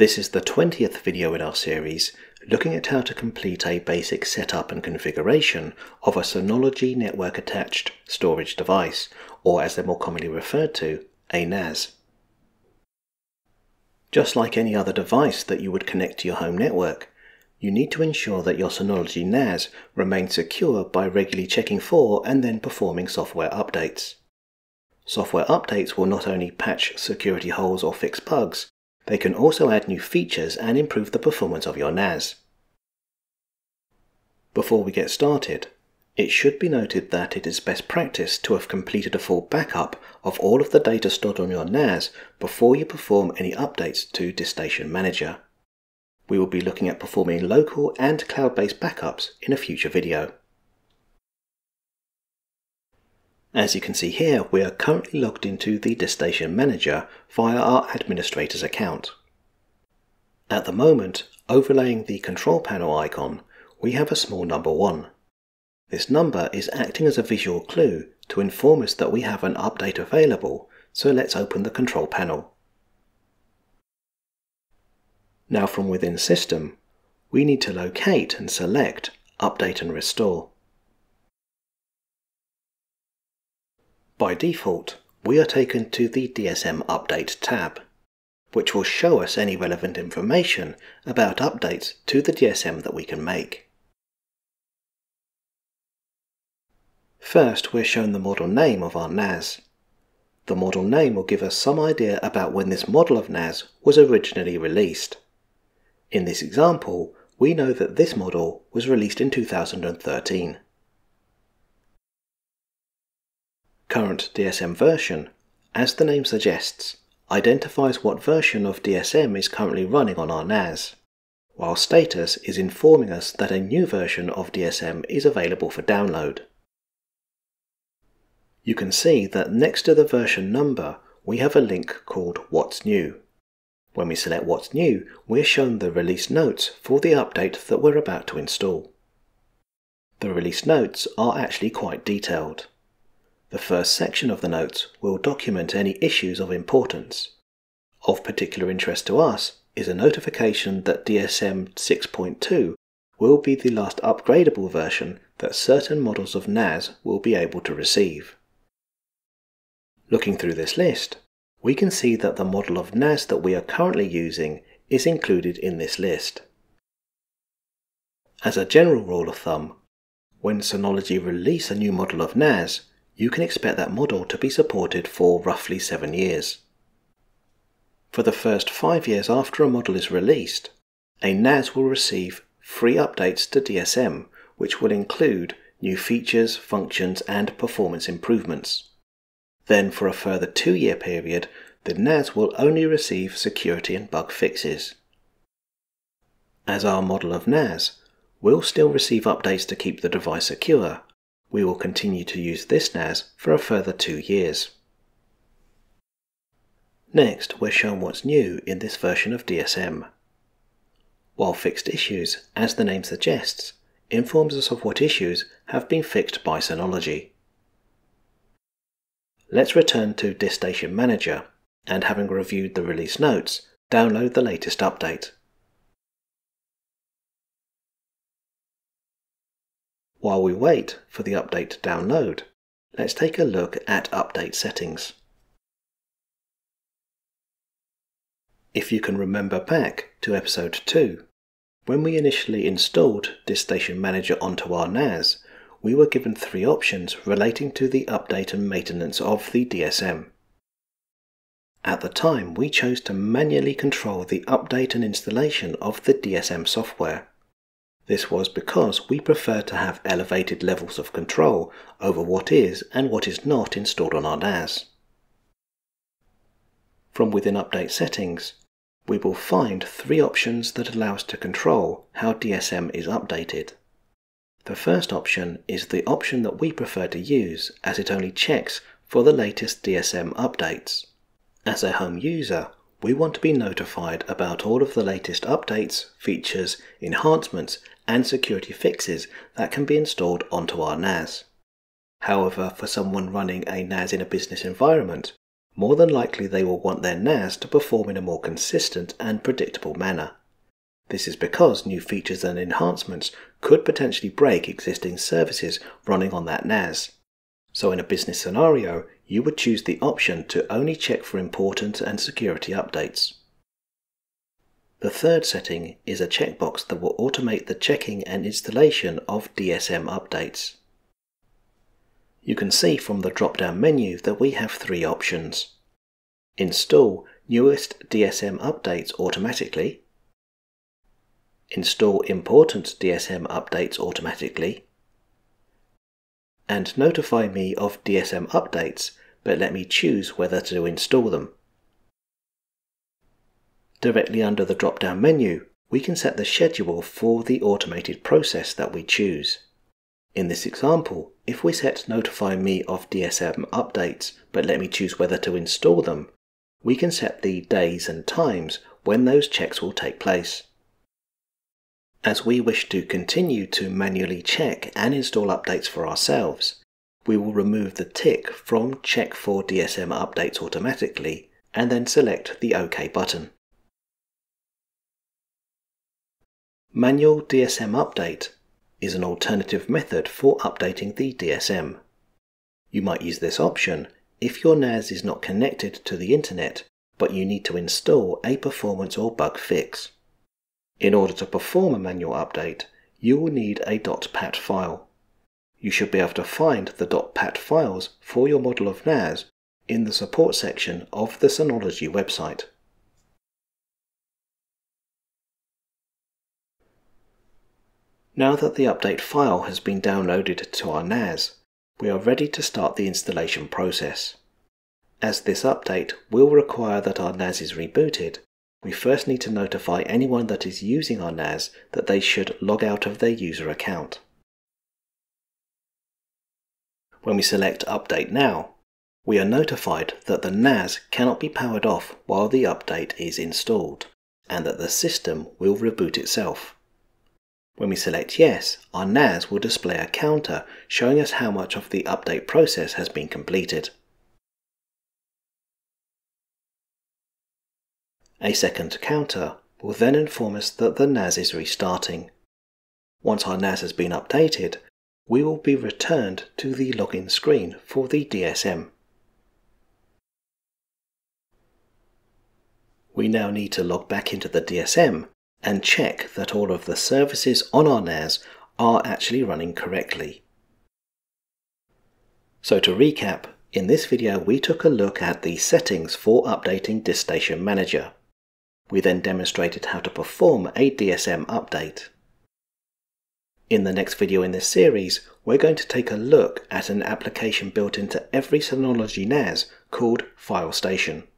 This is the 20th video in our series looking at how to complete a basic setup and configuration of a Synology network attached storage device, or as they're more commonly referred to, a NAS. Just like any other device that you would connect to your home network, you need to ensure that your Synology NAS remains secure by regularly checking for and then performing software updates. Software updates will not only patch security holes or fix bugs, they can also add new features and improve the performance of your NAS. Before we get started, it should be noted that it is best practice to have completed a full backup of all of the data stored on your NAS before you perform any updates to Disk Station Manager. We will be looking at performing local and cloud-based backups in a future video. As you can see here, we are currently logged into the Disk Station Manager via our administrator's account. At the moment, overlaying the control panel icon, we have a small number 1. This number is acting as a visual clue to inform us that we have an update available, so let's open the control panel. Now from within System, we need to locate and select Update and Restore. By default, we are taken to the DSM Update tab, which will show us any relevant information about updates to the DSM that we can make. First, we're shown the model name of our NAS. The model name will give us some idea about when this model of NAS was originally released. In this example, we know that this model was released in 2013. Current DSM version, as the name suggests, identifies what version of DSM is currently running on our NAS, while status is informing us that a new version of DSM is available for download. You can see that next to the version number, we have a link called What's New. When we select What's New, we're shown the release notes for the update that we're about to install. The release notes are actually quite detailed. The first section of the notes will document any issues of importance. Of particular interest to us is a notification that DSM 6.2 will be the last upgradable version that certain models of NAS will be able to receive. Looking through this list, we can see that the model of NAS that we are currently using is included in this list. As a general rule of thumb, when Synology release a new model of NAS, you can expect that model to be supported for roughly 7 years. For the first 5 years after a model is released, a NAS will receive free updates to DSM, which will include new features, functions, and performance improvements. Then for a further 2-year period, the NAS will only receive security and bug fixes. As our model of NAS, we'll still receive updates to keep the device secure. We will continue to use this NAS for a further 2 years. Next, we're shown what's new in this version of DSM. While fixed issues, as the name suggests, informs us of what issues have been fixed by Synology. Let's return to Disk Station Manager, and having reviewed the release notes, download the latest update. While we wait for the update to download, let's take a look at update settings. If you can remember back to episode 2, when we initially installed Disk Station Manager onto our NAS, we were given 3 options relating to the update and maintenance of the DSM. At the time, we chose to manually control the update and installation of the DSM software. This was because we prefer to have elevated levels of control over what is and what is not installed on our NAS. From within Update Settings, we will find 3 options that allow us to control how DSM is updated. The first option is the option that we prefer to use, as it only checks for the latest DSM updates. As a home user, we want to be notified about all of the latest updates, features, enhancements, and security fixes that can be installed onto our NAS. However, for someone running a NAS in a business environment, More than likely they will want their NAS to perform in a more consistent and predictable manner. This is because new features and enhancements could potentially break existing services running on that NAS. So in a business scenario, you would choose the option to only check for important and security updates. The third setting is a checkbox that will automate the checking and installation of DSM updates. You can see from the drop-down menu that we have three options. Install newest DSM updates automatically, install important DSM updates automatically, and notify me of DSM updates, but let me choose whether to install them. Directly under the drop-down menu, we can set the schedule for the automated process that we choose. In this example, if we set notify me of DSM updates, but let me choose whether to install them, we can set the days and times when those checks will take place. As we wish to continue to manually check and install updates for ourselves, we will remove the tick from Check for DSM Updates automatically and then select the OK button. Manual DSM Update is an alternative method for updating the DSM. You might use this option if your NAS is not connected to the internet, but you need to install a performance or bug fix. In order to perform a manual update, you will need a .pat file. You should be able to find the .pat files for your model of NAS in the support section of the Synology website. Now that the update file has been downloaded to our NAS, we are ready to start the installation process. As this update will require that our NAS is rebooted, we first need to notify anyone that is using our NAS that they should log out of their user account. When we select Update Now, we are notified that the NAS cannot be powered off while the update is installed, and that the system will reboot itself. When we select Yes, our NAS will display a counter showing us how much of the update process has been completed. A second counter will then inform us that the NAS is restarting. Once our NAS has been updated, we will be returned to the login screen for the DSM. We now need to log back into the DSM and check that all of the services on our NAS are actually running correctly. So to recap, in this video we took a look at the settings for updating Disk Station Manager. We then demonstrated how to perform a DSM update. In the next video in this series, we're going to take a look at an application built into every Synology NAS called File Station.